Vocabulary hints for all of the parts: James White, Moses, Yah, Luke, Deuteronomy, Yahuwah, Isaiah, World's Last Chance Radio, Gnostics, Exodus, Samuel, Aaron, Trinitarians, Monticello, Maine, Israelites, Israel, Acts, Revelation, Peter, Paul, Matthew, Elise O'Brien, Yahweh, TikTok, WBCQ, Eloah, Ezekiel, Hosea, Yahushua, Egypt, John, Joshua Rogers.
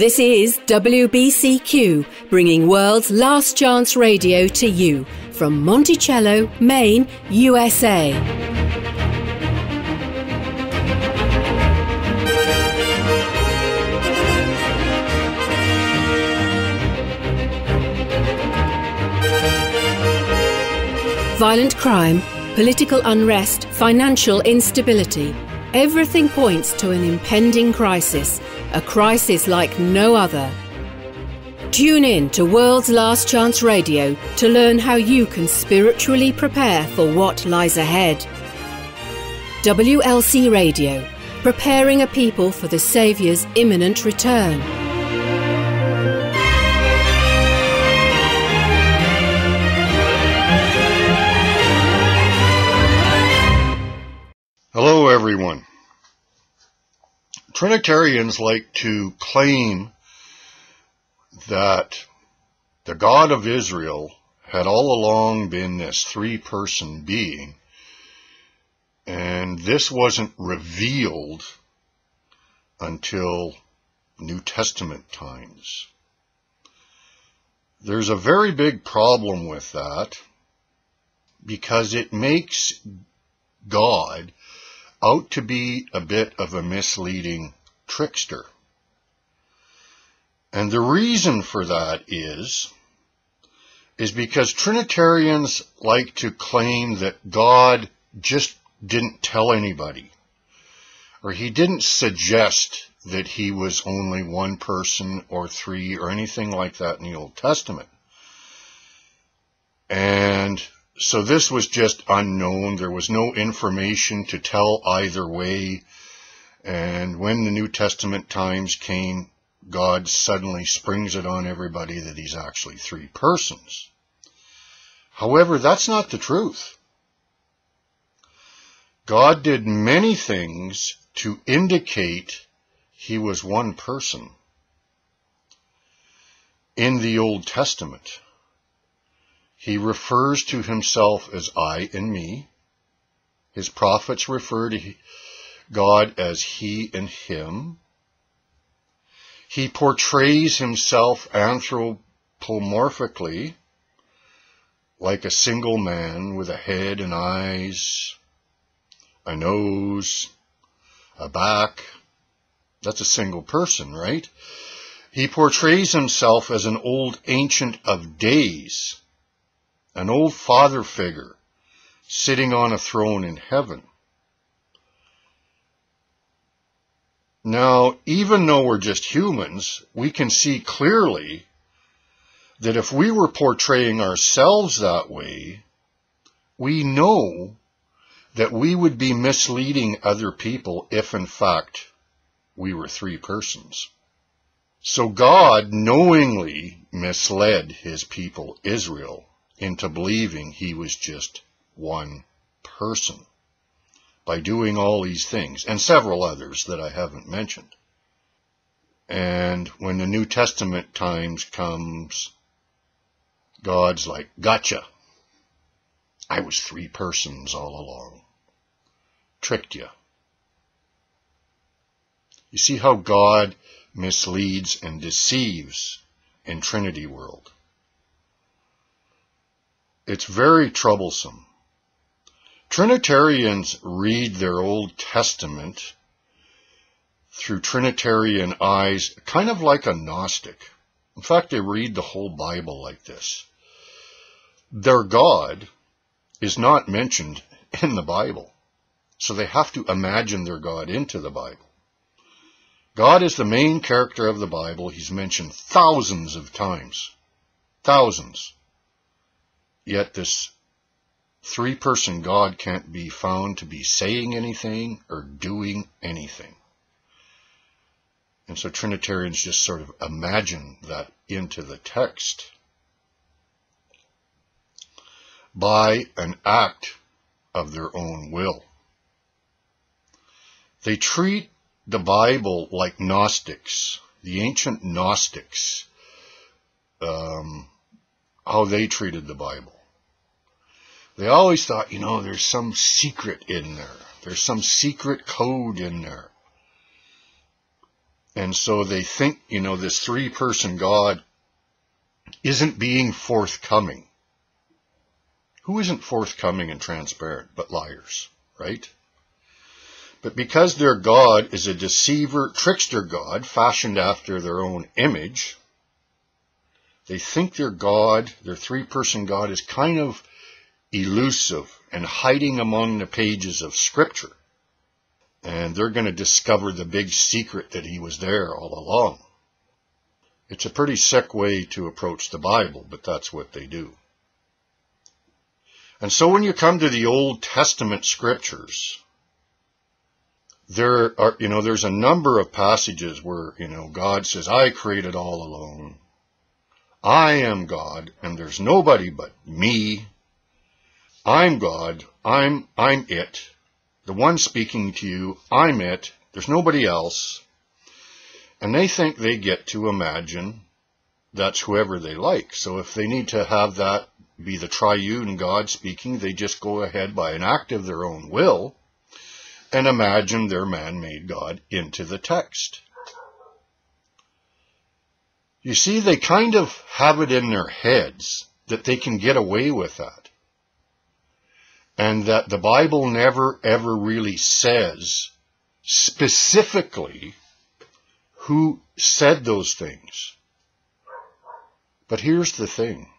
This is WBCQ, bringing World's Last Chance Radio to you from Monticello, Maine, USA. Violent crime, political unrest, financial instability. Everything points to an impending crisis, a crisis like no other. Tune in to World's Last Chance Radio to learn how you can spiritually prepare for what lies ahead. WLC Radio, preparing a people for the Saviour's imminent return. Hello everyone. Trinitarians like to claim that the God of Israel had all along been this three-person being, and this wasn't revealed until New Testament times. There's a very big problem with that because it makes God out to be a bit of a misleading trickster. And the reason for that is because Trinitarians like to claim that God just didn't tell anybody, or he didn't suggest that he was only one person or three or anything like that in the Old Testament. And so this was just unknown. There was no information to tell either way. And when the New Testament times came, God suddenly springs it on everybody that he's actually three persons. However, that's not the truth. God did many things to indicate he was one person in the Old Testament. He refers to himself as I and me. His prophets refer to God as he and him. He portrays himself anthropomorphically, like a single man with a head and eyes, a nose, a back. That's a single person, right? He portrays himself as an old ancient of days, an old father figure sitting on a throne in heaven. Now, even though we're just humans, we can see clearly that if we were portraying ourselves that way, we know that we would be misleading other people if, in fact, we were three persons. So God knowingly misled his people, Israel, into believing he was just one person by doing all these things and several others that I haven't mentioned. And when the New Testament times comes, God's like, gotcha. I was three persons all along. Tricked you. You see how God misleads and deceives in Trinity world. It's very troublesome. Trinitarians read their Old Testament through Trinitarian eyes, kind of like a Gnostic. In fact, they read the whole Bible like this. Their God is not mentioned in the Bible, so they have to imagine their God into the Bible. God is the main character of the Bible. He's mentioned thousands of times. Thousands. Yet this three-person God can't be found to be saying anything or doing anything. And so Trinitarians just sort of imagine that into the text by an act of their own will. They treat the Bible like Gnostics, the ancient Gnostics, how they treated the Bible. They always thought, you know, there's some secret in there. There's some secret code in there. And so they think, you know, this three-person God isn't being forthcoming. Who isn't forthcoming and transparent but liars, right? But because their God is a deceiver, trickster God, fashioned after their own image, they think their God, their three-person God, is kind of elusive and hiding among the pages of Scripture. And they're going to discover the big secret that he was there all along. It's a pretty sick way to approach the Bible, but that's what they do. And so when you come to the Old Testament Scriptures, there are, you know, there's a number of passages where, you know, God says, I created all alone. I am God, and there's nobody but me. I'm God. I'm it. The one speaking to you, I'm it. There's nobody else. And they think they get to imagine that's whoever they like. So if they need to have that be the triune God speaking, they just go ahead by an act of their own will and imagine their man-made God into the text. You see, they kind of have it in their heads that they can get away with that. And that the Bible never, ever really says specifically who said those things. But here's the thing.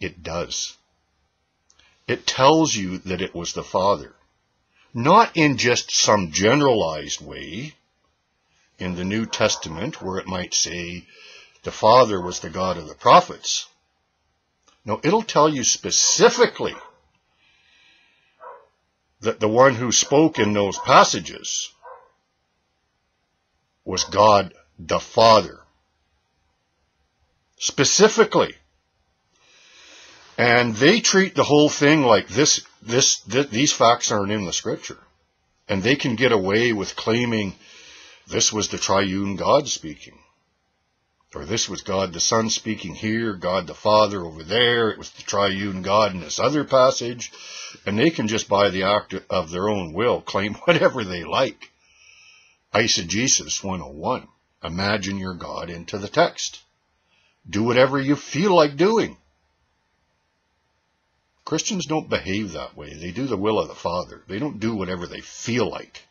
It does. It tells you that it was the Father. Not in just some generalized way in the New Testament where it might say the Father was the God of the prophets. No, it'll tell you specifically that the one who spoke in those passages was God the Father. Specifically. And they treat the whole thing like these facts aren't in the Scripture. And they can get away with claiming this was the triune God speaking. Or this was God the Son speaking here, God the Father over there, it was the triune God in this other passage, and they can just by the act of their own will claim whatever they like. Eisegesis 101. Imagine your God into the text. Do whatever you feel like doing. Christians don't behave that way. They do the will of the Father. They don't do whatever they feel like.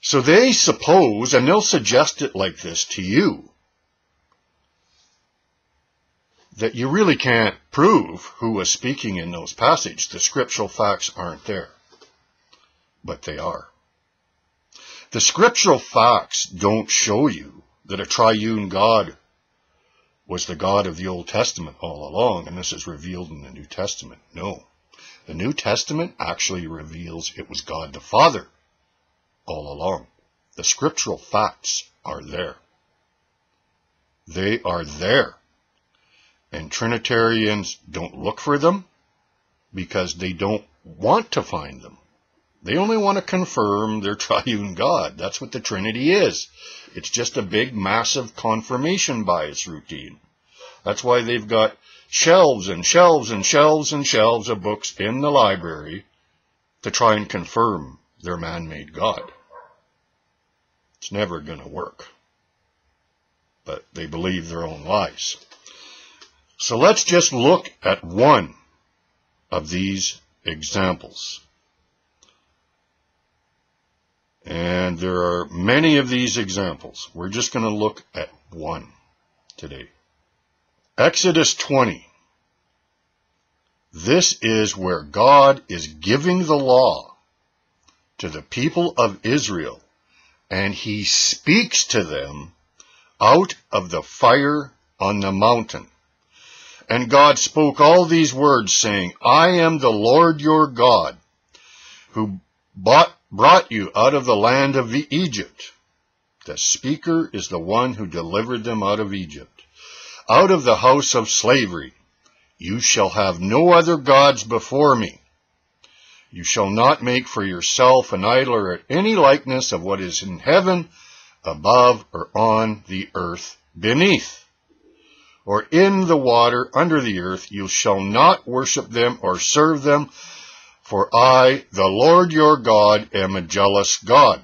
So they suppose, and they'll suggest it like this to you, that you really can't prove who was speaking in those passages. The scriptural facts aren't there. But they are. The scriptural facts don't show you that a triune God was the God of the Old Testament all along, and this is revealed in the New Testament. No. The New Testament actually reveals it was God the Father all along. The scriptural facts are there. They are there. And Trinitarians don't look for them because they don't want to find them. They only want to confirm their triune God. That's what the Trinity is. It's just a big, massive confirmation bias routine. That's why they've got shelves and shelves and shelves and shelves of books in the library to try and confirm their man-made God. It's never going to work. But they believe their own lies. So let's just look at one of these examples. And there are many of these examples. We're just going to look at one today. Exodus 20. This is where God is giving the law to the people of Israel, and he speaks to them out of the fire on the mountain. And God spoke all these words, saying, I am the Lord your God, who brought you out of the land of Egypt. The speaker is the one who delivered them out of Egypt. Out of the house of slavery, you shall have no other gods before me. You shall not make for yourself an idol or any likeness of what is in heaven, above or on the earth beneath, or in the water under the earth. You shall not worship them or serve them, for I, the Lord your God, am a jealous God,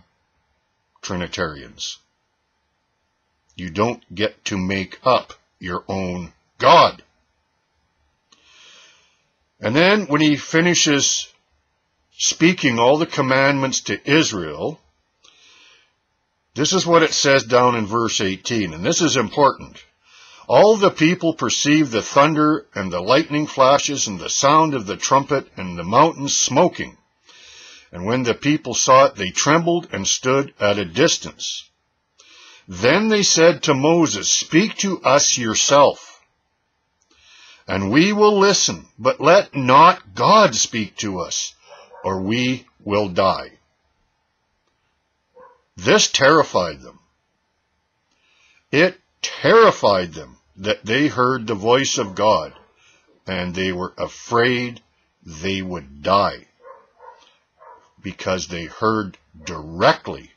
Trinitarians. You don't get to make up your own God. And then when he finishes speaking all the commandments to Israel, this is what it says down in verse 18, and this is important. All the people perceived the thunder and the lightning flashes and the sound of the trumpet and the mountains smoking. And when the people saw it, they trembled and stood at a distance. Then they said to Moses, "Speak to us yourself, and we will listen, but let not God speak to us, or we will die." This terrified them. It terrified them that they heard the voice of God, and they were afraid they would die because they heard directly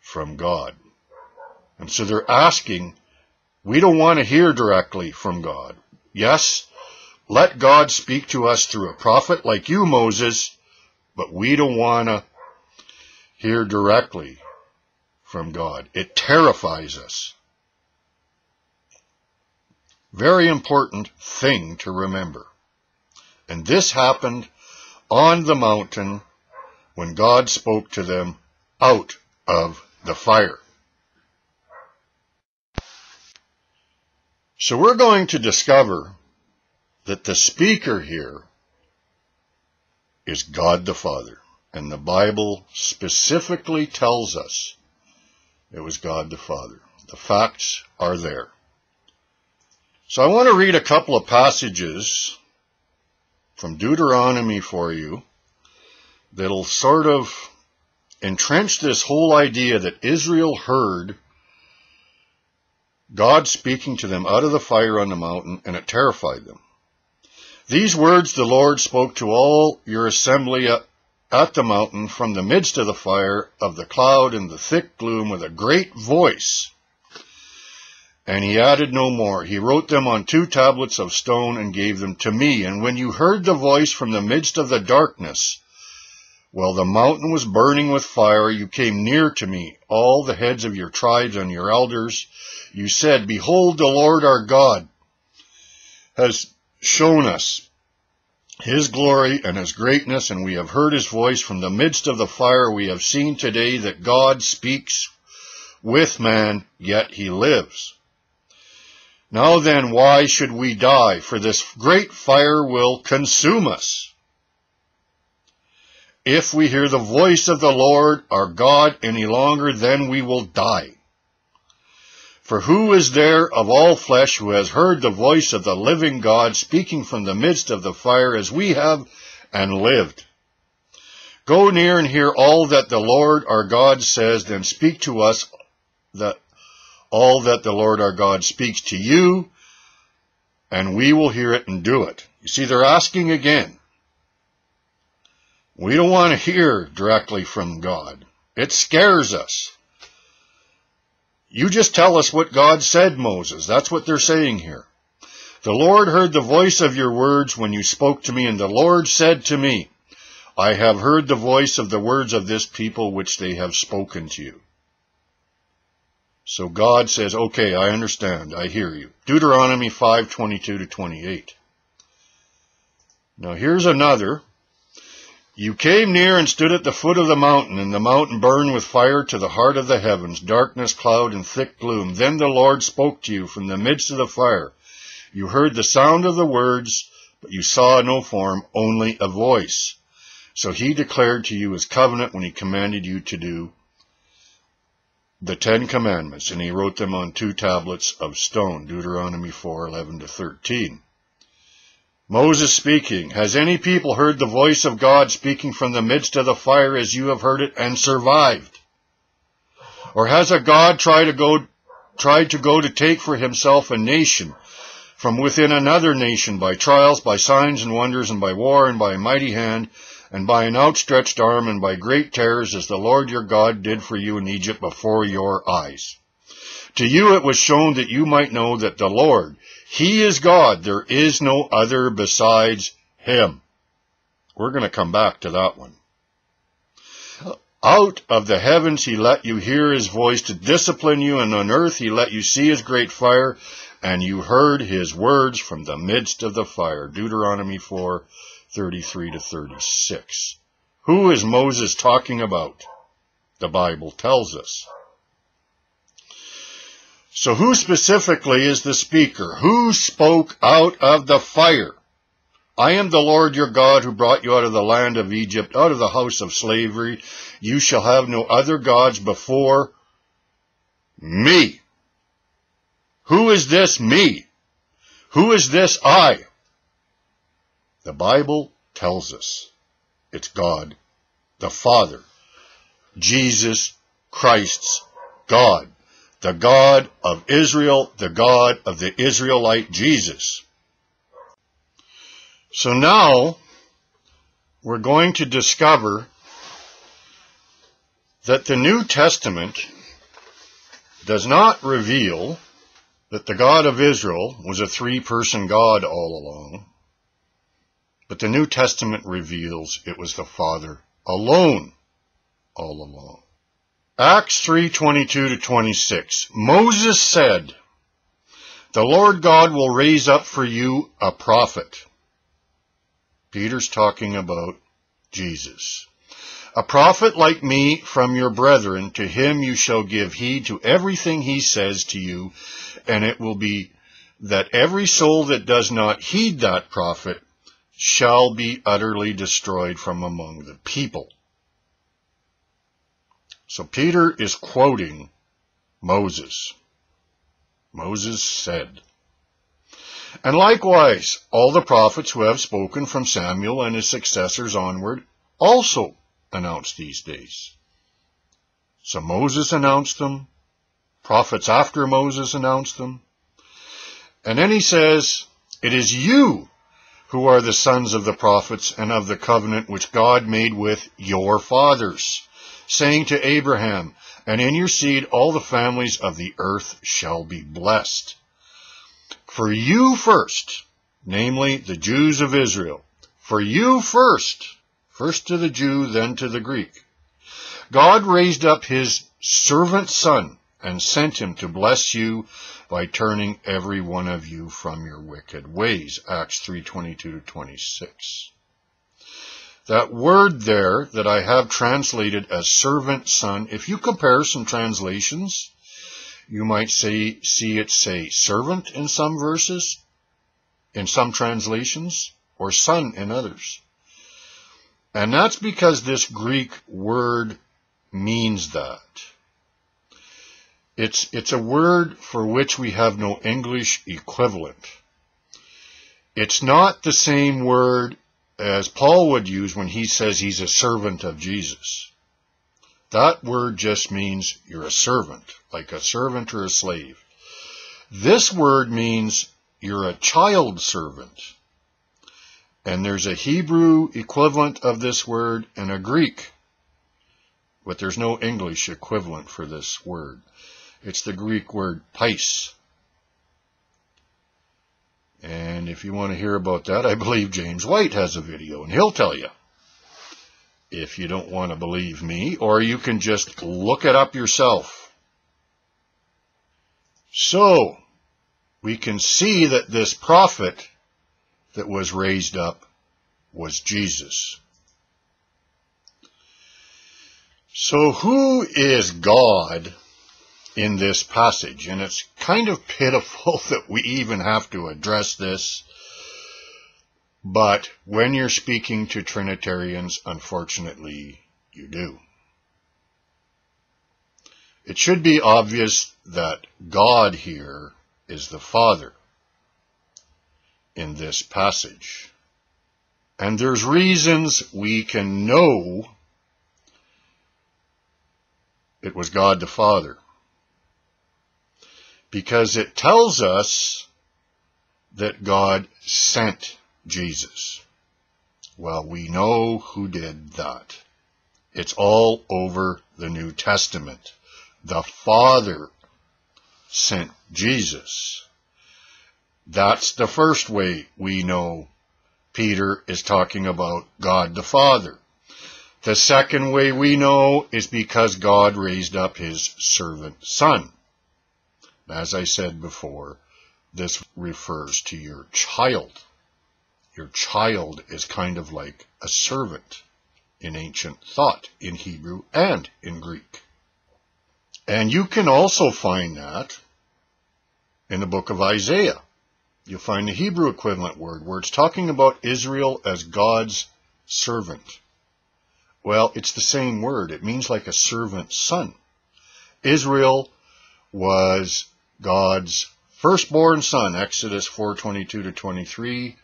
from God. And so they're asking, we don't want to hear directly from God. Yes, let God speak to us through a prophet like you, Moses, but we don't want to hear directly from God. It terrifies us. Very important thing to remember. And this happened on the mountain when God spoke to them out of the fire. So we're going to discover that the speaker here is God the Father. And the Bible specifically tells us it was God the Father. The facts are there. So I want to read a couple of passages from Deuteronomy for you that'll sort of entrench this whole idea that Israel heard God speaking to them out of the fire on the mountain, and it terrified them. These words the Lord spoke to all your assembly at the mountain from the midst of the fire of the cloud and the thick gloom with a great voice. And he added no more. He wrote them on 2 tablets of stone and gave them to me. And when you heard the voice from the midst of the darkness, while the mountain was burning with fire, you came near to me, all the heads of your tribes and your elders. You said, "Behold, the Lord our God has shown us his glory and his greatness, and we have heard his voice from the midst of the fire. We have seen today that God speaks with man, yet he lives. Now then, why should we die? For this great fire will consume us, if we hear the voice of the Lord our God any longer, then we will die. For who is there of all flesh who has heard the voice of the living God speaking from the midst of the fire as we have and lived? Go near and hear all that the Lord our God says, then speak to us that all that the Lord our God speaks to you, and we will hear it and do it." You see, they're asking again. We don't want to hear directly from God. It scares us. You just tell us what God said, Moses. That's what they're saying here. The Lord heard the voice of your words when you spoke to me, and the Lord said to me, "I have heard the voice of the words of this people which they have spoken to you." So God says, okay, I understand, I hear you. Deuteronomy 5:22 to 28. Now here's another. You came near and stood at the foot of the mountain, and the mountain burned with fire to the heart of the heavens, darkness, cloud, and thick gloom. Then the Lord spoke to you from the midst of the fire. You heard the sound of the words, but you saw no form, only a voice. So he declared to you his covenant when he commanded you to do the 10 Commandments, and he wrote them on 2 tablets of stone. Deuteronomy 4:11 to 13. Moses speaking, has any people heard the voice of God speaking from the midst of the fire as you have heard it and survived? Or has a God tried to go to take for himself a nation from within another nation by trials, by signs and wonders, and by war, and by a mighty hand, and by an outstretched arm, and by great terrors, as the Lord your God did for you in Egypt before your eyes? To you it was shown that you might know that the Lord, he is God, there is no other besides him. We're going to come back to that one. Out of the heavens he let you hear his voice to discipline you, and on earth he let you see his great fire, and you heard his words from the midst of the fire. Deuteronomy 4:33-36. Who is Moses talking about? The Bible tells us. So who specifically is the speaker? Who spoke out of the fire? I am the Lord your God who brought you out of the land of Egypt, out of the house of slavery. You shall have no other gods before me. Who is this me? Who is this I? The Bible tells us it's God, the Father, Jesus Christ's God, the God of Israel, the God of the Israelite Jesus. So now we're going to discover that the New Testament does not reveal that the God of Israel was a three-person God all along, but the New Testament reveals it was the Father alone all along. Acts 3:22-26. Moses said, "The Lord God will raise up for you a prophet." Peter's talking about Jesus. "A prophet like me from your brethren, to him you shall give heed to everything he says to you, and it will be that every soul that does not heed that prophet shall be utterly destroyed from among the people." So Peter is quoting Moses. Moses said, "And likewise, all the prophets who have spoken from Samuel and his successors onward also announced these days." So Moses announced them. Prophets after Moses announced them. And then he says, "It is you who are the sons of the prophets and of the covenant which God made with your fathers, saying to Abraham, and in your seed all the families of the earth shall be blessed. For you first," namely the Jews of Israel, "for you first," first to the Jew, then to the Greek, "God raised up his servant son and sent him to bless you by turning every one of you from your wicked ways." Acts 3:22-26. That word there that I have translated as servant son, if you compare some translations, you might see it say servant in some verses, in some translations, or son in others. And that's because this Greek word means that. It's a word for which we have no English equivalent. It's not the same word as Paul would use when he says he's a servant of Jesus. That word just means you're a servant, like a servant or a slave. This word means you're a child servant. And there's a Hebrew equivalent of this word and a Greek, but there's no English equivalent for this word. It's the Greek word pais. And if you want to hear about that, I believe James White has a video, and he'll tell you. If you don't want to believe me, or you can just look it up yourself. So, we can see that this prophet that was raised up was Jesus. So who is God in this passage? And it's kind of pitiful that we even have to address this. But when you're speaking to Trinitarians, unfortunately, you do. It should be obvious that God here is the Father in this passage. And there's reasons we can know it was God the Father, because it tells us that God sent Jesus. Well, we know who did that. It's all over the New Testament. The Father sent Jesus. That's the first way we know Peter is talking about God the Father. The second way we know is because God raised up his servant son. As I said before, this refers to your child. Your child is kind of like a servant in ancient thought, in Hebrew and in Greek. And you can also find that in the book of Isaiah. You'll find the Hebrew equivalent word where it's talking about Israel as God's servant. Well, it's the same word. It means like a servant's son. Israel was God's firstborn son, Exodus 4:22-23.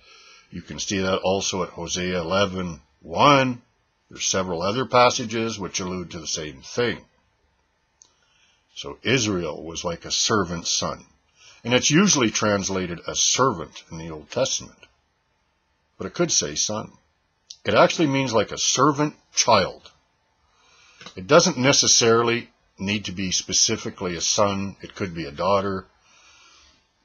You can see that also at Hosea 11:1. There's several other passages which allude to the same thing. So Israel was like a servant's son. And it's usually translated as servant in the Old Testament. But it could say son. It actually means like a servant child. It doesn't necessarily need to be specifically a son. It could be a daughter.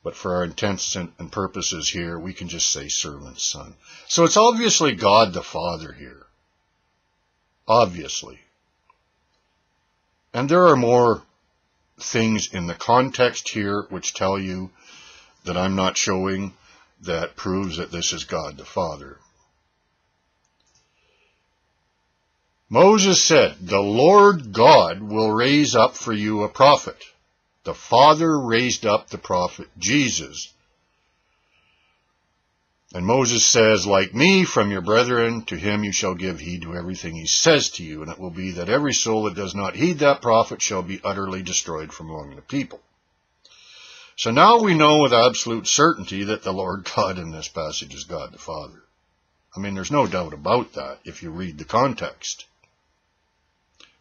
But for our intents and purposes here, we can just say servant son. So it's obviously God the Father here. Obviously. And there are more things in the context here which tell you that I'm not showing that proves that this is God the Father. Moses said, "The Lord God will raise up for you a prophet." The Father raised up the prophet Jesus. And Moses says, "Like me, from your brethren, to him you shall give heed to everything he says to you, and it will be that every soul that does not heed that prophet shall be utterly destroyed from among the people." So now we know with absolute certainty that the Lord God in this passage is God the Father. I mean, there's no doubt about that if you read the context.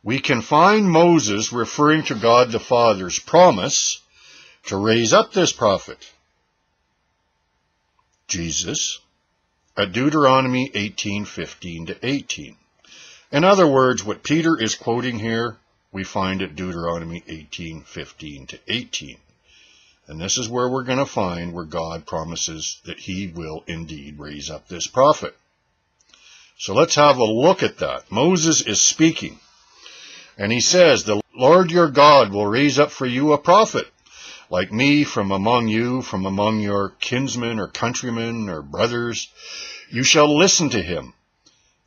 We can find Moses referring to God the Father's promise to raise up this prophet, Jesus, at Deuteronomy 18:15-18. In other words, what Peter is quoting here, we find at Deuteronomy 18:15-18. And this is where we're going to find where God promises that he will indeed raise up this prophet. So let's have a look at that. Moses is speaking, and he says, "The Lord your God will raise up for you a prophet, like me from among you, from among your kinsmen or countrymen or brothers. You shall listen to him.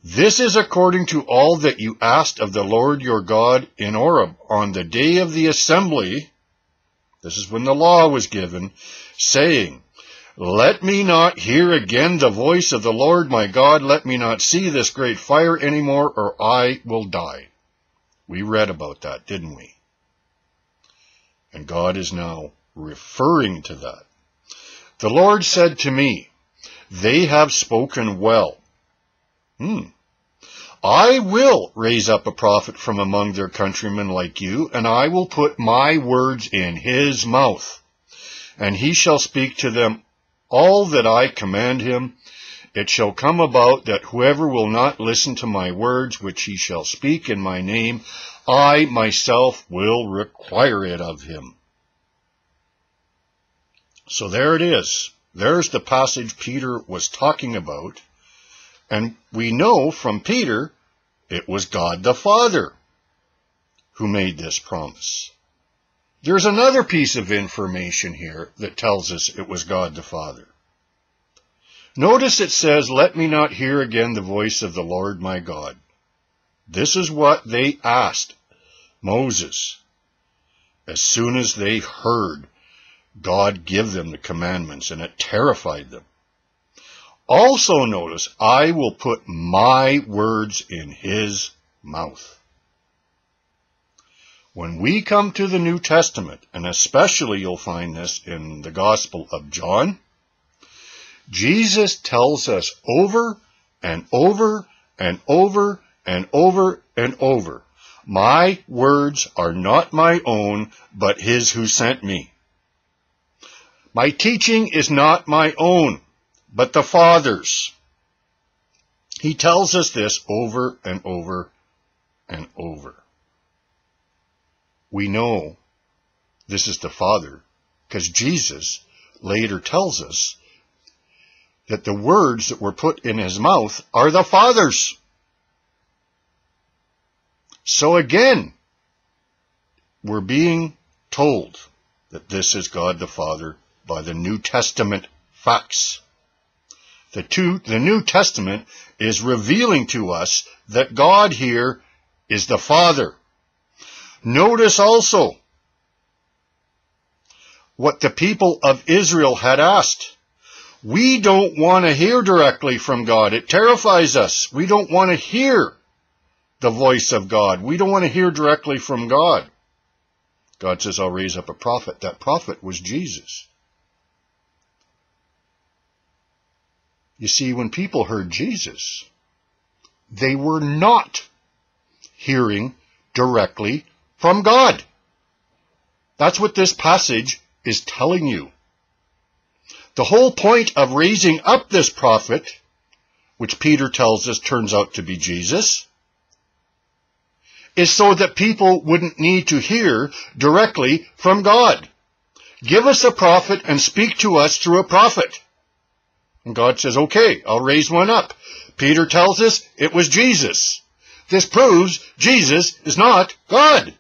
This is according to all that you asked of the Lord your God in Oreb on the day of the assembly." This is when the law was given, saying, "Let me not hear again the voice of the Lord my God. Let me not see this great fire anymore, or I will die." We read about that, didn't we? And God is now referring to that. "The Lord said to me, they have spoken well. I will raise up a prophet from among their countrymen like you, and I will put my words in his mouth, and he shall speak to them all that I command him. It shall come about that whoever will not listen to my words, which he shall speak in my name, I myself will require it of him." So there it is. There's the passage Peter was talking about. And we know from Peter, it was God the Father who made this promise. There's another piece of information here that tells us it was God the Father. Notice it says, "Let me not hear again the voice of the Lord my God." This is what they asked Moses as soon as they heard God give them the commandments, and it terrified them. Also notice, "I will put my words in his mouth." When we come to the New Testament, and especially you'll find this in the Gospel of John, Jesus tells us over and over and over and over and over, "My words are not my own, but his who sent me. My teaching is not my own, but the Father's." He tells us this over and over and over. We know this is the Father because Jesus later tells us that the words that were put in his mouth are the Father's. So again, we're being told that this is God the Father by the New Testament facts. The New Testament is revealing to us that God here is the Father. Notice also what the people of Israel had asked. We don't want to hear directly from God. It terrifies us. We don't want to hear the voice of God. We don't want to hear directly from God. God says, I'll raise up a prophet. That prophet was Jesus. You see, when people heard Jesus, they were not hearing directly from God. That's what this passage is telling you. The whole point of raising up this prophet, which Peter tells us turns out to be Jesus, is so that people wouldn't need to hear directly from God. Give us a prophet and speak to us through a prophet. And God says, okay, I'll raise one up. Peter tells us it was Jesus. This proves Jesus is not God.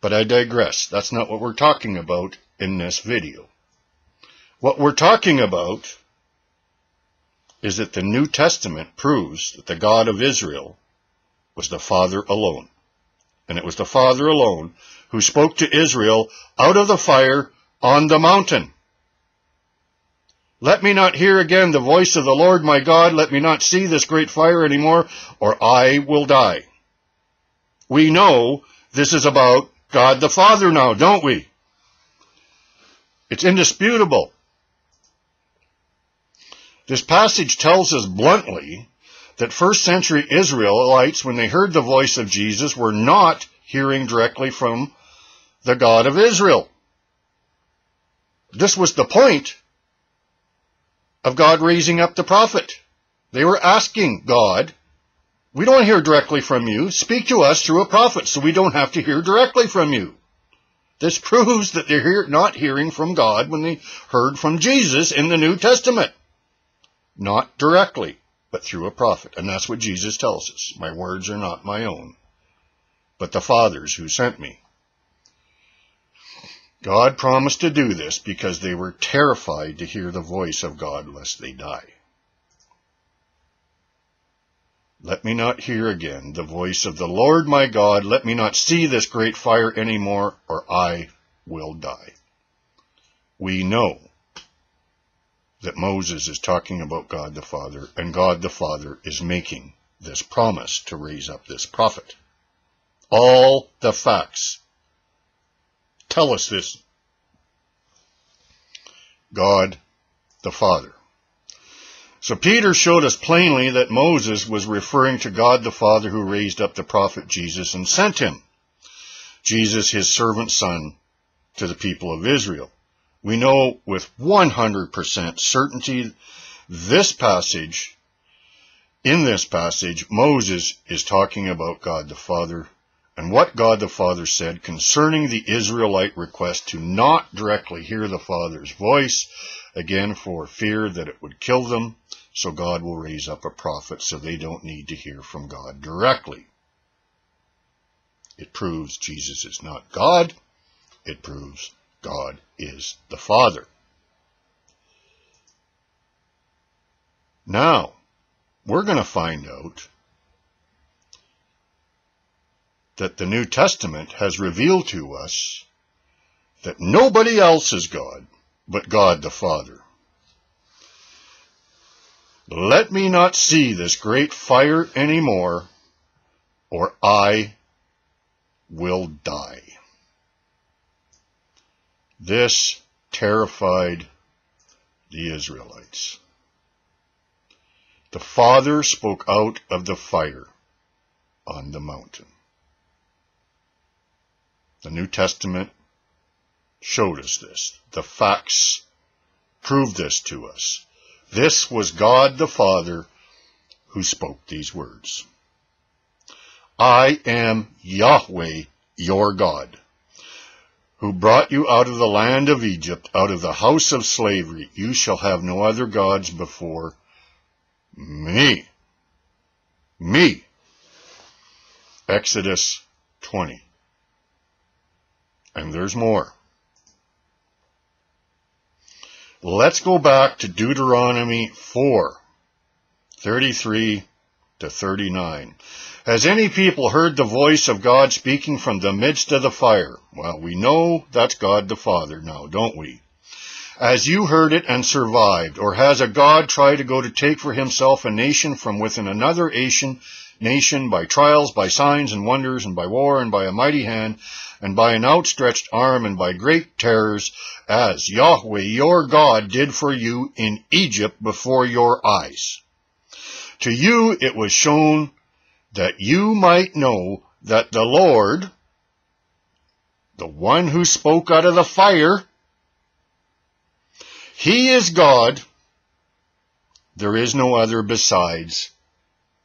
But I digress. That's not what we're talking about in this video. What we're talking about is that the New Testament proves that the God of Israel was the Father alone. And it was the Father alone who spoke to Israel out of the fire on the mountain. Let me not hear again the voice of the Lord my God. Let me not see this great fire anymore, or I will die. We know this is about God the Father now, don't we? It's indisputable. This passage tells us bluntly that first century Israelites, when they heard the voice of Jesus, were not hearing directly from the God of Israel. This was the point of God raising up the prophet. They were asking God, we don't hear directly from you. Speak to us through a prophet so we don't have to hear directly from you. This proves that they're not hearing from God when they heard from Jesus in the New Testament. Not directly, but through a prophet. And that's what Jesus tells us. My words are not my own, but the Father's who sent me. God promised to do this because they were terrified to hear the voice of God lest they die. Let me not hear again the voice of the Lord my God. Let me not see this great fire anymore, or I will die. We know that Moses is talking about God the Father, and God the Father is making this promise to raise up this prophet. All the facts tell us this. God the Father. So Peter showed us plainly that Moses was referring to God the Father who raised up the prophet Jesus and sent him, Jesus his servant son, to the people of Israel. We know with 100% certainty in this passage, Moses is talking about God the Father and what God the Father said concerning the Israelite request to not directly hear the Father's voice, again for fear that it would kill them, so God will raise up a prophet so they don't need to hear from God directly. It proves Jesus is not God. It proves God is the Father. Now, we're going to find out that the New Testament has revealed to us that nobody else is God but God the Father. Let me not see this great fire anymore, or I will die. This terrified the Israelites. The Father spoke out of the fire on the mountain. The New Testament showed us this. The facts proved this to us. This was God the Father who spoke these words. I am Yahweh, your God, who brought you out of the land of Egypt, out of the house of slavery. You shall have no other gods before me. Me. Exodus 20. And there's more. Let's go back to Deuteronomy 4:33 to 39. Has any people heard the voice of God speaking from the midst of the fire? Well, we know that's God the Father now, don't we? As you heard it and survived, or has a God tried to go to take for himself a nation from within another nation by trials, by signs and wonders, and by war, and by a mighty hand, and by an outstretched arm, and by great terrors, as Yahweh your God did for you in Egypt before your eyes? To you it was shown that you might know that the Lord, the one who spoke out of the fire, he is God, there is no other besides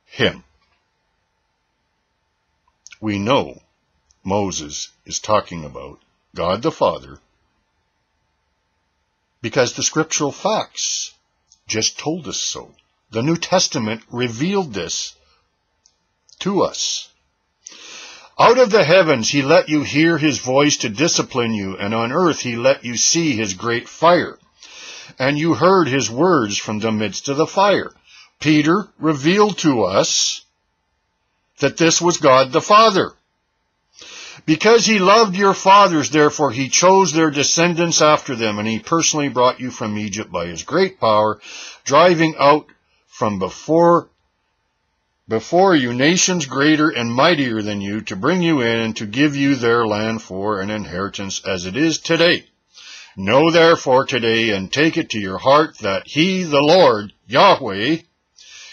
him. We know Moses is talking about God the Father because the scriptural facts just told us so. The New Testament revealed this to us. Out of the heavens he let you hear his voice to discipline you, and on earth he let you see his great fire. And you heard his words from the midst of the fire. Peter revealed to us that this was God the Father. Because he loved your fathers, therefore he chose their descendants after them, and he personally brought you from Egypt by his great power, driving out from before you nations greater and mightier than you, to bring you in and to give you their land for an inheritance as it is today. Know therefore today and take it to your heart that he, the Lord, Yahweh,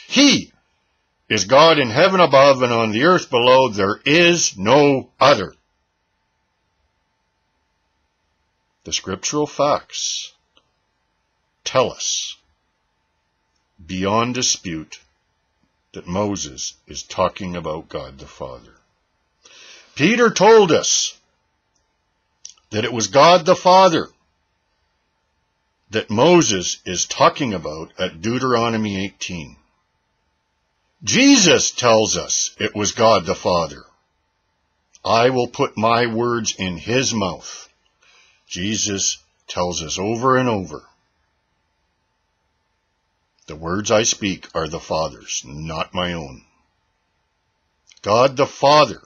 he is God in heaven above and on the earth below. There is no other. The scriptural facts tell us beyond dispute that Moses is talking about God the Father. Peter told us that it was God the Father that Moses is talking about at Deuteronomy 18. Jesus tells us it was God the Father. I will put my words in his mouth. Jesus tells us over and over, the words I speak are the Father's, not my own. God the Father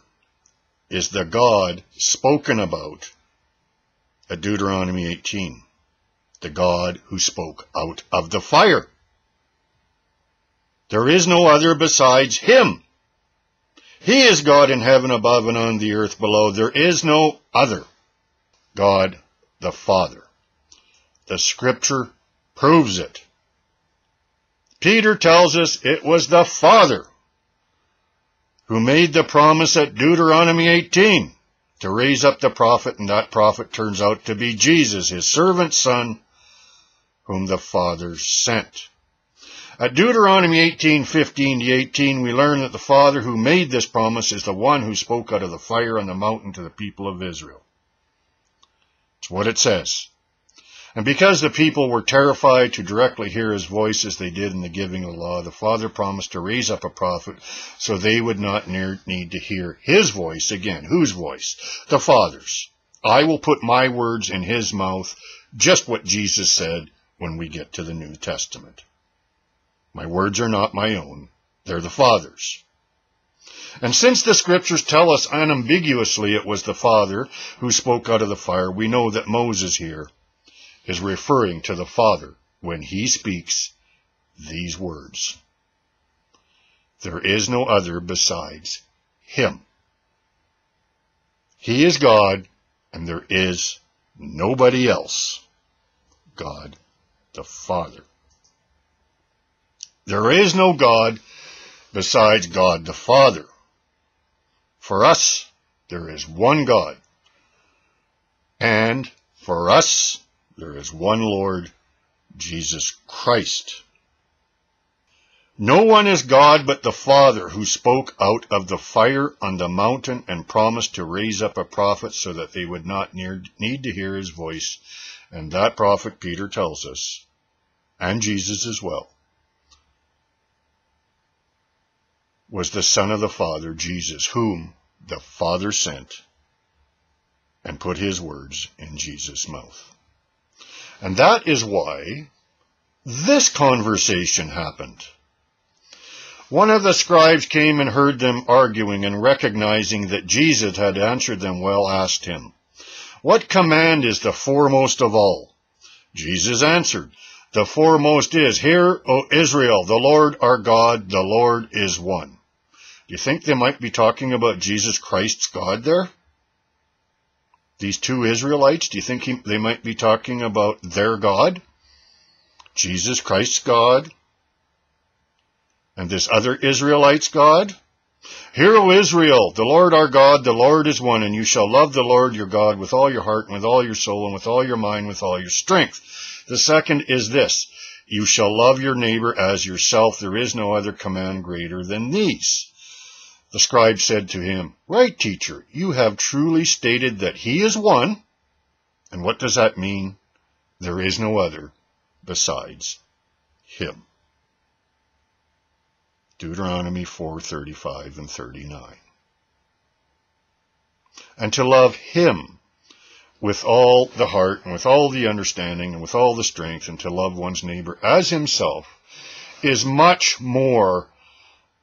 is the God spoken about at Deuteronomy 18. The God who spoke out of the fire. There is no other besides him. He is God in heaven above and on the earth below. There is no other. God the Father. The scripture proves it. Peter tells us it was the Father who made the promise at Deuteronomy 18 to raise up the prophet, and that prophet turns out to be Jesus, his servant's son, whom the Father sent. At Deuteronomy 18:15 to 18, we learn that the Father who made this promise is the one who spoke out of the fire on the mountain to the people of Israel. It's what it says. And because the people were terrified to directly hear his voice as they did in the giving of the law, the Father promised to raise up a prophet so they would not need to hear his voice again. Whose voice? The Father's. I will put my words in his mouth, just what Jesus said when we get to the New Testament. My words are not my own. They're the Father's. And since the scriptures tell us unambiguously it was the Father who spoke out of the fire, we know that Moses here is referring to the Father when he speaks these words. There is no other besides him. He is God, and there is nobody else. God the Father. There is no God besides God the Father. For us, there is one God. And for us, there is one Lord, Jesus Christ. No one is God but the Father who spoke out of the fire on the mountain and promised to raise up a prophet so that they would not need to hear his voice. And that prophet, Peter tells us, and Jesus as well, was the Son of the Father, Jesus, whom the Father sent and put his words in Jesus' mouth. And that is why this conversation happened. One of the scribes came and heard them arguing, and recognizing that Jesus had answered them well, asked him, "What command is the foremost of all?" Jesus answered, "The foremost is, 'Hear, O Israel, the Lord our God, the Lord is one.'" Do you think they might be talking about Jesus Christ's God there? These two Israelites, do you think they might be talking about their God? Jesus Christ's God and this other Israelite's God? "Hear, O Israel, the Lord our God, the Lord is one, and you shall love the Lord your God with all your heart and with all your soul and with all your mind, with all your strength. The second is this, you shall love your neighbor as yourself. There is no other command greater than these." The scribe said to him, "Right, teacher, you have truly stated that he is one." And what does that mean? There is no other besides him. Deuteronomy 4:35 and 39. And to love him with all the heart and with all the understanding and with all the strength, and to love one's neighbor as himself, is much more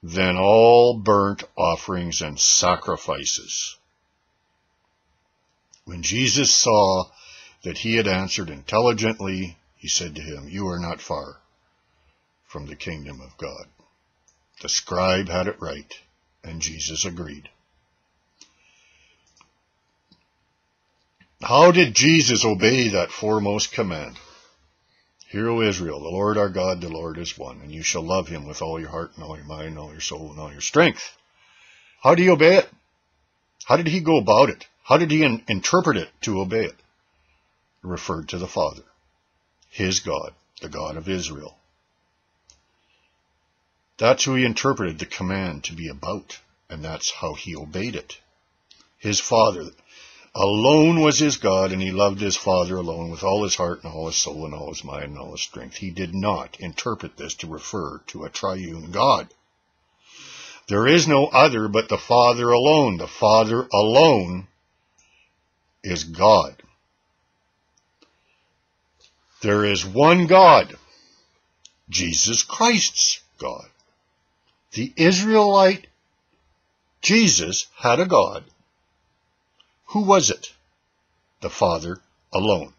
than all burnt offerings and sacrifices. When Jesus saw that he had answered intelligently, he said to him, "You are not far from the kingdom of God." The scribe had it right, and Jesus agreed. How did Jesus obey that foremost command? "Hear, O Israel, the Lord our God, the Lord is one, and you shall love him with all your heart and all your mind and all your soul and all your strength." How do you obey it? How did he go about it? How did he interpret it to obey it? He referred to the Father, his God, the God of Israel. That's who he interpreted the command to be about, and that's how he obeyed it. His Father alone was his God, and he loved his Father alone with all his heart and all his soul and all his mind and all his strength. He did not interpret this to refer to a triune God. There is no other but the Father alone. The Father alone is God. There is one God, Jesus Christ's God. The Israelite Jesus had a God. Who was it? The Father alone.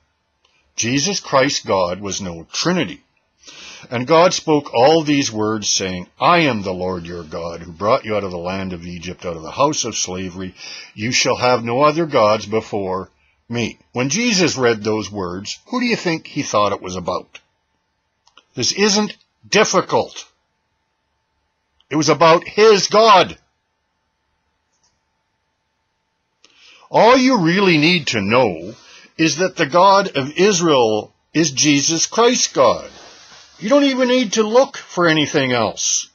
Jesus Christ's God was no Trinity. And God spoke all these words, saying, "I am the Lord your God, who brought you out of the land of Egypt, out of the house of slavery. You shall have no other gods before me." When Jesus read those words, who do you think he thought it was about? This isn't difficult. It was about his God. All you really need to know is that the God of Israel is Jesus Christ's God. You don't even need to look for anything else.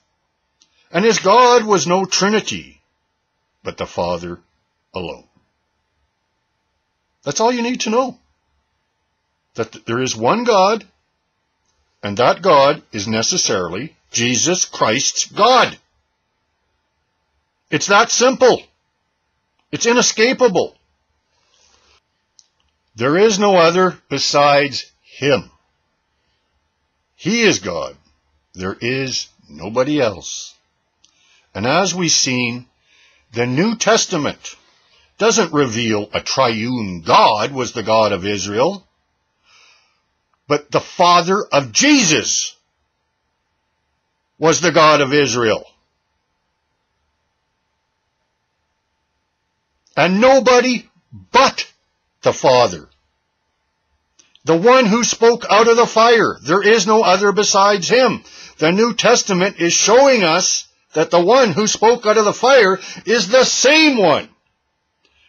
And his God was no Trinity, but the Father alone. That's all you need to know. That there is one God, and that God is necessarily Jesus Christ's God. It's that simple. It's inescapable. There is no other besides him. He is God. There is nobody else. And as we've seen, the New Testament doesn't reveal a triune God was the God of Israel, but the Father of Jesus was the God of Israel. And nobody but the Father, the one who spoke out of the fire. There is no other besides him. The New Testament is showing us that the one who spoke out of the fire is the same one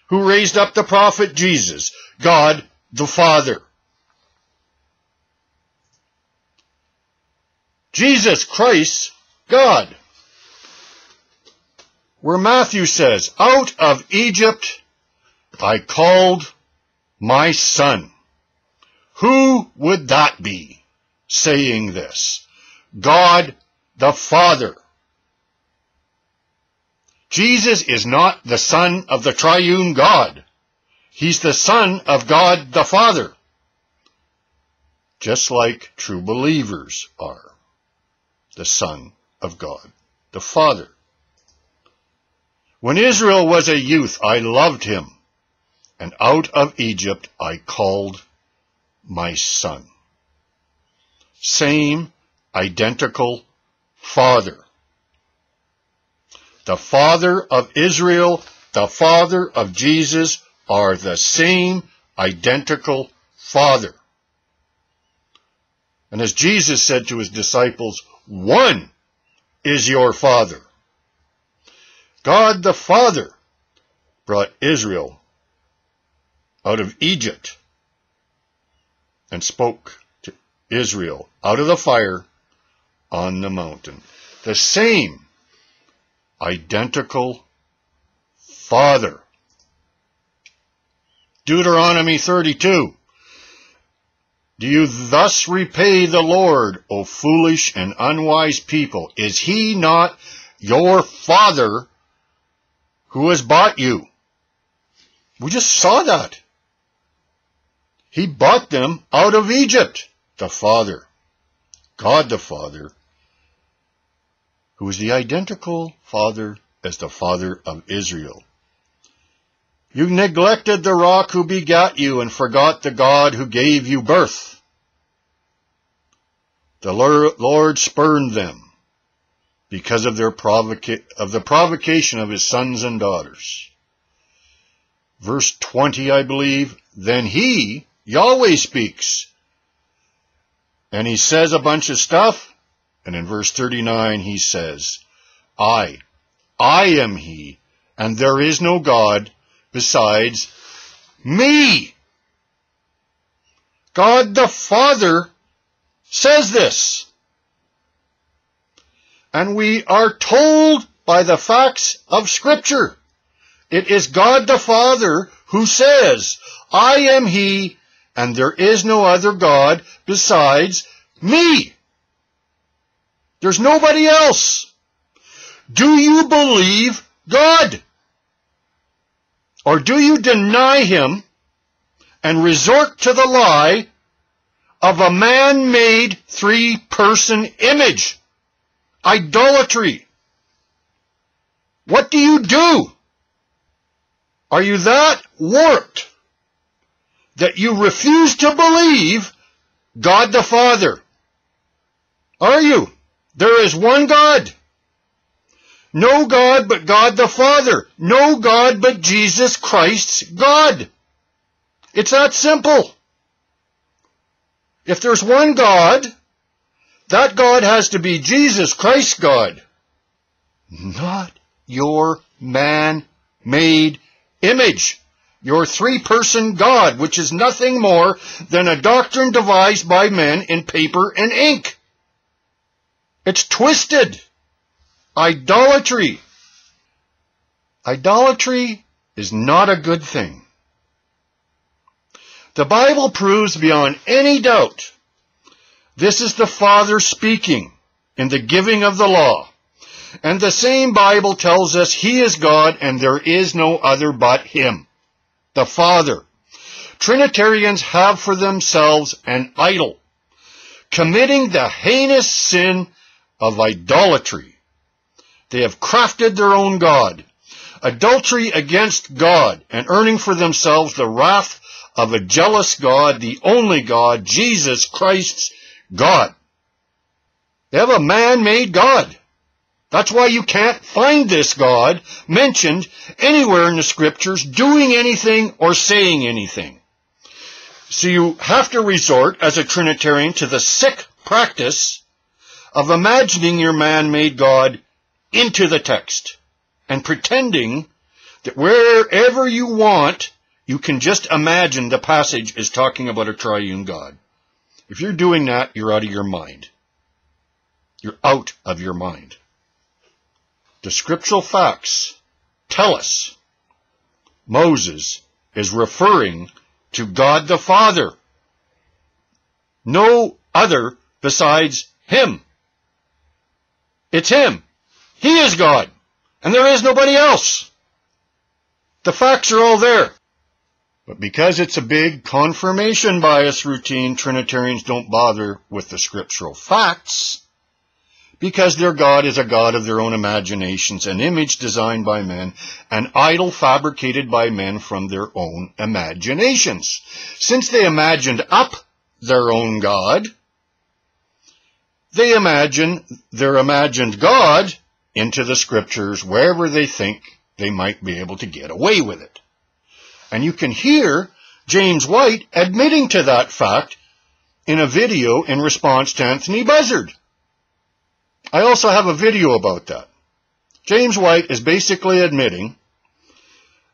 who raised up the prophet Jesus, God the Father. Jesus Christ, God. Where Matthew says, "Out of Egypt I called my son." Who would that be saying this? God the Father. Jesus is not the Son of the Triune God. He's the Son of God the Father, just like true believers are the Son of God the Father. When Israel was a youth, I loved him, and out of Egypt I called my son. Same identical Father. The Father of Israel, the Father of Jesus are the same identical Father. And as Jesus said to his disciples, one is your Father. God the Father brought Israel out of Egypt and spoke to Israel out of the fire on the mountain. The same identical Father. Deuteronomy 32. Do you thus repay the Lord, O foolish and unwise people? Is he not your Father who has bought you? We just saw that. He bought them out of Egypt. The Father, God the Father, who is the identical Father as the Father of Israel. You neglected the rock who begat you and forgot the God who gave you birth. The Lord spurned them because of the provocation of his sons and daughters. Verse 20, I believe, then he, Yahweh, speaks. And he says a bunch of stuff. And in verse 39, he says, I am he, and there is no God besides me. God the Father says this. And we are told by the facts of Scripture, it is God the Father who says, I am he, and there is no other God besides me. There's nobody else. Do you believe God? Or do you deny him and resort to the lie of a man-made three-person image? Idolatry. What do you do? Are you that warped that you refuse to believe God the Father? Are you? There is one God. No God but God the Father. No God but Jesus Christ's God. It's that simple. If there's one God, that God has to be Jesus Christ's God, not your man-made image, your three-person God, which is nothing more than a doctrine devised by men in paper and ink. It's twisted. Idolatry. Idolatry is not a good thing. The Bible proves beyond any doubt this is the Father speaking in the giving of the law. And the same Bible tells us he is God and there is no other but him, the Father. Trinitarians have for themselves an idol, committing the heinous sin of idolatry. They have crafted their own God, adultery against God, and earning for themselves the wrath of a jealous God, the only God, Jesus Christ's God. They have a man-made God. That's why you can't find this God mentioned anywhere in the Scriptures doing anything or saying anything. So you have to resort, as a Trinitarian, to the sick practice of imagining your man-made God into the text and pretending that wherever you want, you can just imagine the passage is talking about a triune God. If you're doing that, you're out of your mind. You're out of your mind. The scriptural facts tell us Moses is referring to God the Father. No other besides him. It's him. He is God. And there is nobody else. The facts are all there. But because it's a big confirmation bias routine, Trinitarians don't bother with the scriptural facts, because their God is a God of their own imaginations, an image designed by men, an idol fabricated by men from their own imaginations. Since they imagined up their own God, they imagine their imagined God into the scriptures wherever they think they might be able to get away with it. And you can hear James White admitting to that fact in a video in response to Anthony Buzzard. I also have a video about that. James White is basically admitting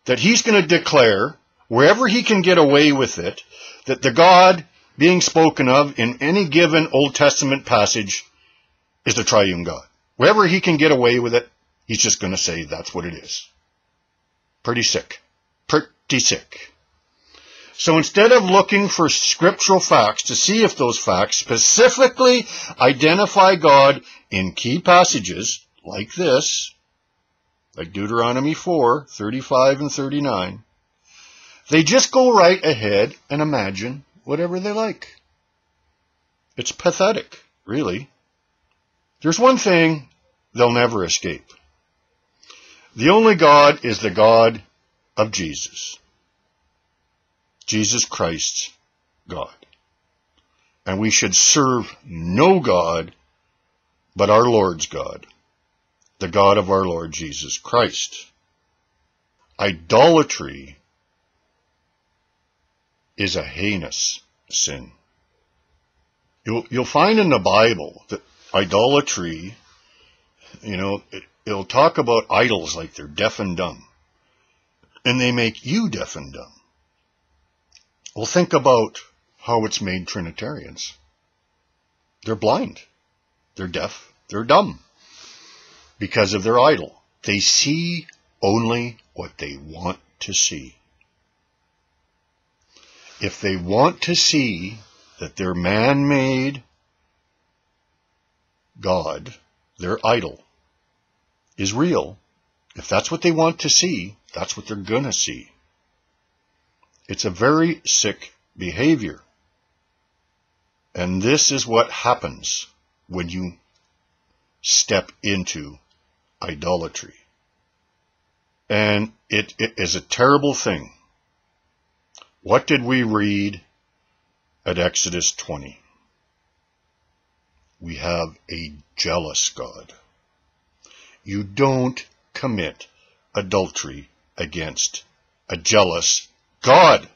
that he's going to declare, wherever he can get away with it, that the God being spoken of in any given Old Testament passage is the triune God. Wherever he can get away with it, he's just going to say that's what it is. Pretty sick. Pretty sick. So instead of looking for scriptural facts to see if those facts specifically identify God in key passages like this, like Deuteronomy 4, 35 and 39, they just go right ahead and imagine whatever they like. It's pathetic, really. There's one thing they'll never escape. The only God is the God of Jesus. Jesus Christ's God. And we should serve no God but our Lord's God, the God of our Lord Jesus Christ. Idolatry is a heinous sin. You'll find in the Bible that idolatry, you know, it'll talk about idols like they're deaf and dumb. And they make you deaf and dumb. Well, think about how it's made Trinitarians. They're blind. They're deaf. They're dumb. Because of their idol. They see only what they want to see. If they want to see that their man-made God, their idol, is real, if that's what they want to see, that's what they're going to see. It's a very sick behavior. And this is what happens when you step into idolatry. And it is a terrible thing. What did we read at Exodus 20? We have a jealous God. You don't commit adultery against a jealous God,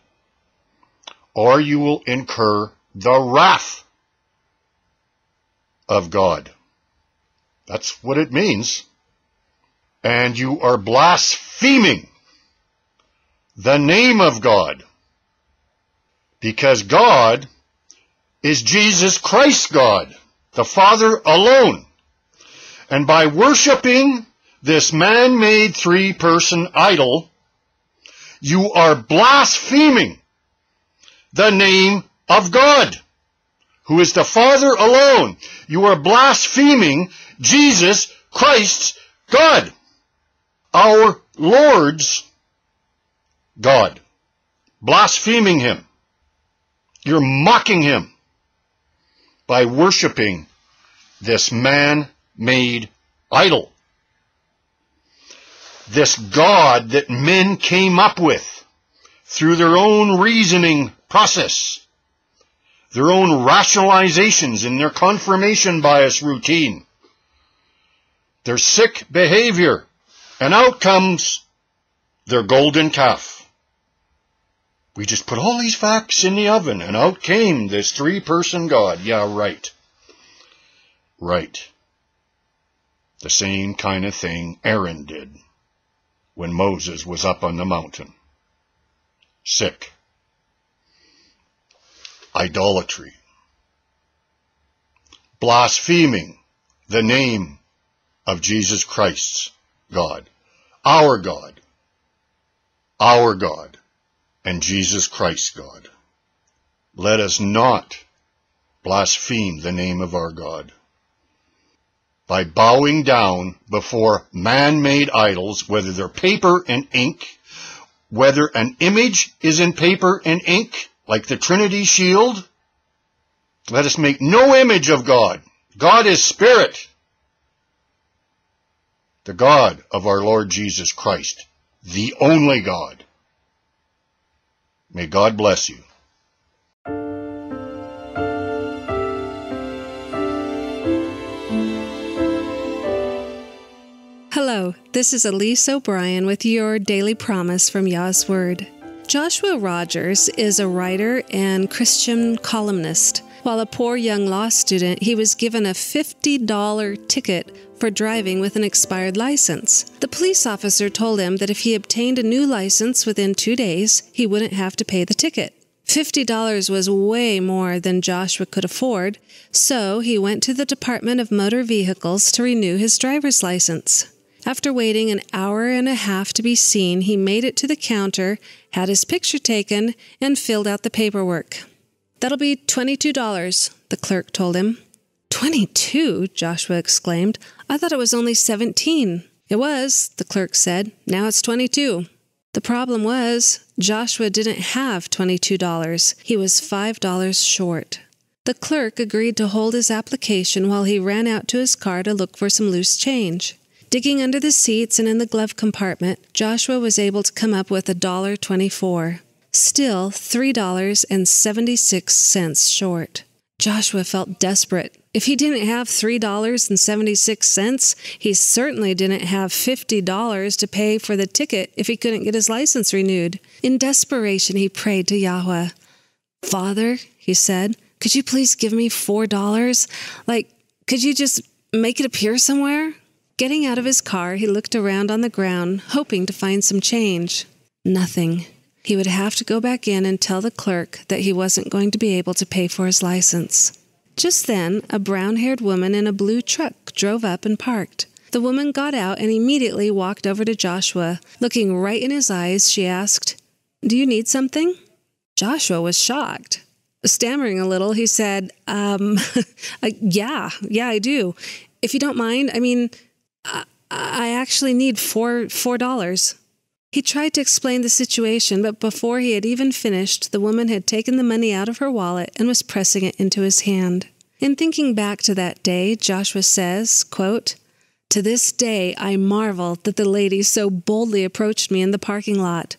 or you will incur the wrath of God. That's what it means. And you are blaspheming the name of God, because God is Jesus Christ God, the Father alone. And by worshiping this man-made three-person idol, you are blaspheming the name of God, who is the Father alone. You are blaspheming Jesus Christ's God, our Lord's God. Blaspheming him. You're mocking him by worshiping this man-made idol. This God that men came up with through their own reasoning process, their own rationalizations in their confirmation bias routine, their sick behavior, and out comes their golden calf. We just put all these facts in the oven, and out came this three-person God. Yeah, right. Right. The same kind of thing Aaron did when Moses was up on the mountain. Sick. Idolatry. Blaspheming the name of Jesus Christ's God. Our God. Our God. And Jesus Christ's God. Let us not blaspheme the name of our God. by bowing down before man-made idols, whether they're paper and ink, whether an image is in paper and ink, like the Trinity shield. Let us make no image of God. God is spirit. The God of our Lord Jesus Christ, the only God. May God bless you. Hello, this is Elise O'Brien with your Daily Promise from Yah's Word. Joshua Rogers is a writer and Christian columnist. While a poor young law student, he was given a $50 ticket for driving with an expired license. The police officer told him that if he obtained a new license within 2 days, he wouldn't have to pay the ticket. $50 was way more than Joshua could afford, so he went to the Department of Motor Vehicles to renew his driver's license. After waiting an hour and a half to be seen, he made it to the counter, had his picture taken, and filled out the paperwork. "That'll be $22, the clerk told him. $22, Joshua exclaimed. "I thought it was only $17. "It was, the clerk said. "Now it's $22. The problem was, Joshua didn't have $22. He was $5 short. The clerk agreed to hold his application while he ran out to his car to look for some loose change. Digging under the seats and in the glove compartment, Joshua was able to come up with $1.24, still $3.76 short. Joshua felt desperate. If he didn't have $3.76, he certainly didn't have $50 to pay for the ticket if he couldn't get his license renewed. In desperation, he prayed to Yahuwah. "Father," he said, "could you please give me $4? Could you just make it appear somewhere?" Getting out of his car, he looked around on the ground, hoping to find some change. Nothing. He would have to go back in and tell the clerk that he wasn't going to be able to pay for his license. Just then, a brown-haired woman in a blue truck drove up and parked. The woman got out and immediately walked over to Joshua. Looking right in his eyes, she asked, "Do you need something?" Joshua was shocked. Stammering a little, he said, yeah, I do. If you don't mind, I actually need $4. He tried to explain the situation, but before he had even finished, the woman had taken the money out of her wallet and was pressing it into his hand. In thinking back to that day, Joshua says, quote, "To this day I marvel that the lady so boldly approached me in the parking lot.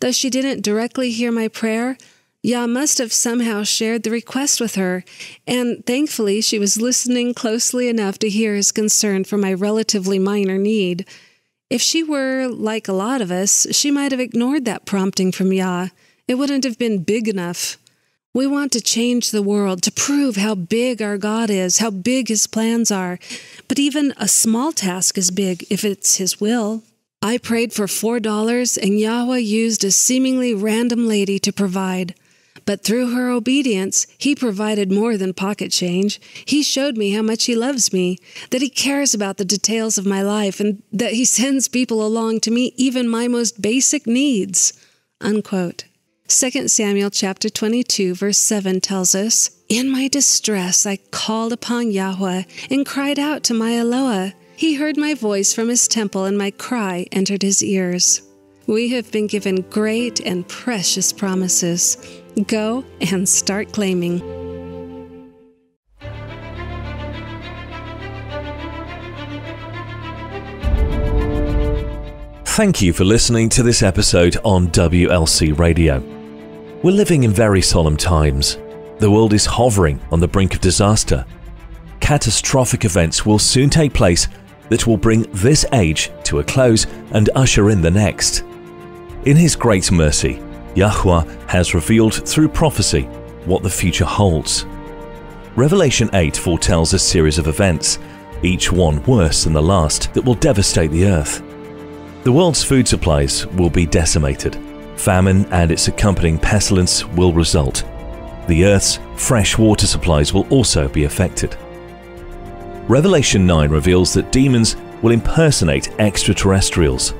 Though she didn't directly hear my prayer, Yah must have somehow shared the request with her, and thankfully she was listening closely enough to hear his concern for my relatively minor need. If she were like a lot of us, she might have ignored that prompting from Yah. It wouldn't have been big enough. We want to change the world to prove how big our God is, how big his plans are. But even a small task is big if it's his will. I prayed for $4, and Yahuwah used a seemingly random lady to provide. But through her obedience, he provided more than pocket change. He showed me how much he loves me, that he cares about the details of my life, and that he sends people along to meet even my most basic needs." Unquote. 2 Samuel chapter 22, verse 7 tells us, "In my distress I called upon Yahuwah and cried out to my Eloah. He heard my voice from his temple, and my cry entered his ears." We have been given great and precious promises. Go and start claiming. Thank you for listening to this episode on WLC Radio. We're living in very solemn times. The world is hovering on the brink of disaster. Catastrophic events will soon take place that will bring this age to a close and usher in the next. In His great mercy, Yahuwah has revealed through prophecy what the future holds. Revelation 8 foretells a series of events, each one worse than the last, that will devastate the earth. The world's food supplies will be decimated. Famine and its accompanying pestilence will result. The earth's fresh water supplies will also be affected. Revelation 9 reveals that demons will impersonate extraterrestrials.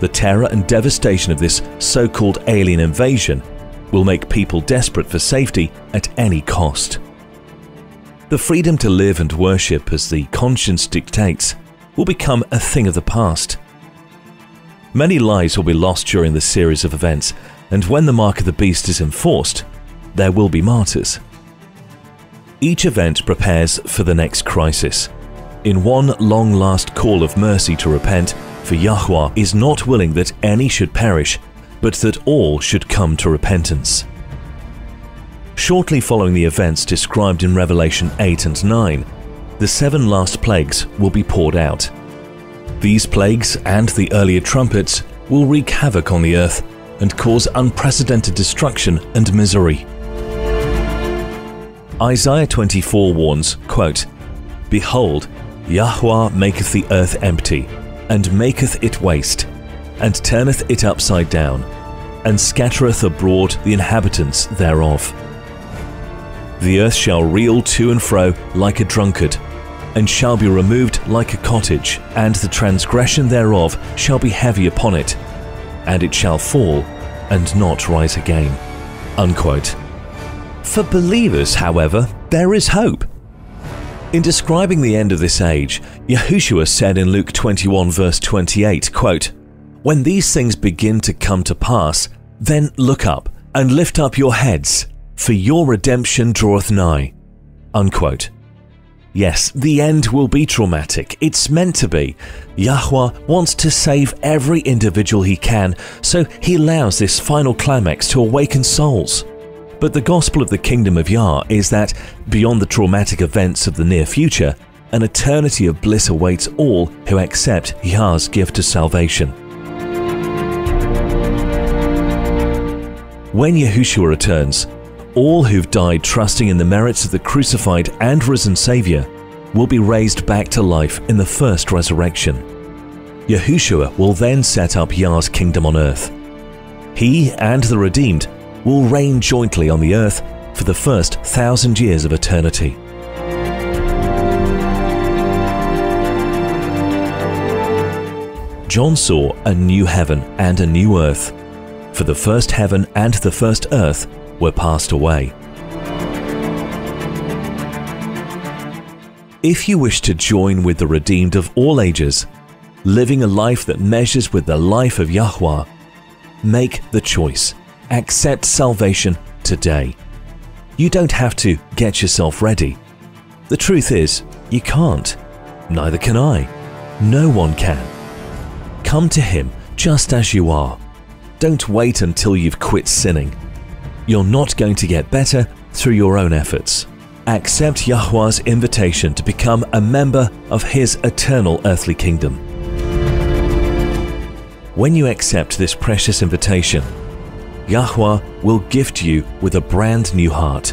The terror and devastation of this so-called alien invasion will make people desperate for safety at any cost. the freedom to live and worship as the conscience dictates will become a thing of the past. Many lives will be lost during this series of events, and when the mark of the beast is enforced, there will be martyrs. Each event prepares for the next crisis. In one long-last call of mercy to repent, for Yahuwah is not willing that any should perish, but that all should come to repentance. Shortly following the events described in Revelation 8 and 9, the 7 last plagues will be poured out. These plagues and the earlier trumpets will wreak havoc on the earth and cause unprecedented destruction and misery. Isaiah 24 warns, quote, "Behold, Yahuwah maketh the earth empty, and maketh it waste, and turneth it upside down, and scattereth abroad the inhabitants thereof. The earth shall reel to and fro like a drunkard, and shall be removed like a cottage, and the transgression thereof shall be heavy upon it, and it shall fall, and not rise again." Unquote. For believers, however, there is hope. In describing the end of this age, Yahushua said in Luke 21 verse 28, quote, "When these things begin to come to pass, then look up, and lift up your heads, for your redemption draweth nigh." Unquote. Yes, the end will be traumatic. It's meant to be. Yahuwah wants to save every individual he can, so he allows this final climax to awaken souls. But the gospel of the kingdom of Yah is that, beyond the traumatic events of the near future, an eternity of bliss awaits all who accept Yah's gift of salvation. When Yahushua returns, all who've died trusting in the merits of the crucified and risen Savior will be raised back to life in the first resurrection. Yahushua will then set up Yah's kingdom on earth. He and the redeemed will reign jointly on the earth for the first 1,000 years of eternity. John saw a new heaven and a new earth, for the first heaven and the first earth were passed away. If you wish to join with the redeemed of all ages, living a life that measures with the life of Yahuwah, make the choice. Accept salvation today. You don't have to get yourself ready. The truth is, you can't. Neither can I. No one can. Come to Him just as you are. Don't wait until you've quit sinning. You're not going to get better through your own efforts. Accept Yahuwah's invitation to become a member of His eternal earthly kingdom. When you accept this precious invitation, Yahuwah will gift you with a brand new heart.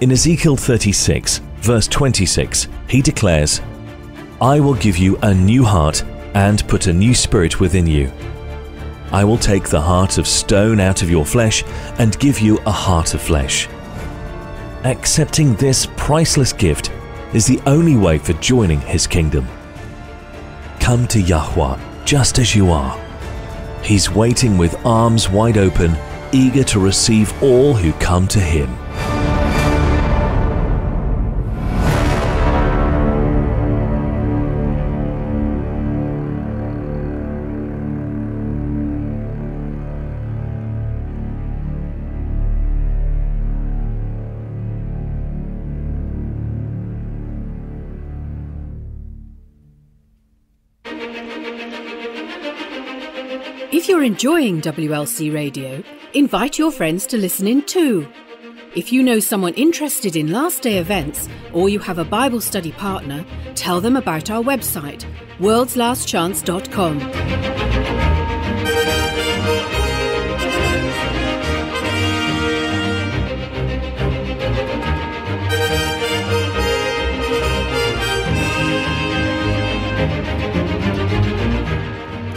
In Ezekiel 36, verse 26, He declares, "I will give you a new heart and put a new spirit within you. I will take the heart of stone out of your flesh and give you a heart of flesh." Accepting this priceless gift is the only way for joining His kingdom. Come to Yahuwah just as you are. He's waiting with arms wide open, eager to receive all who come to Him. If you're enjoying WLC Radio, invite your friends to listen in too. If you know someone interested in last day events or you have a Bible study partner, tell them about our website, worldslastchance.com.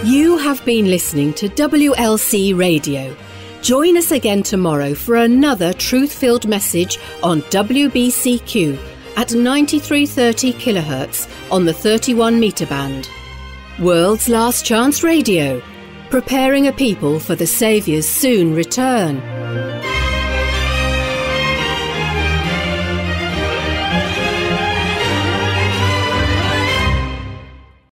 You have been listening to WLC Radio. Join us again tomorrow for another truth-filled message on WBCQ at 9330 kHz on the 31 meter band. World's Last Chance Radio, preparing a people for the Saviour's soon return.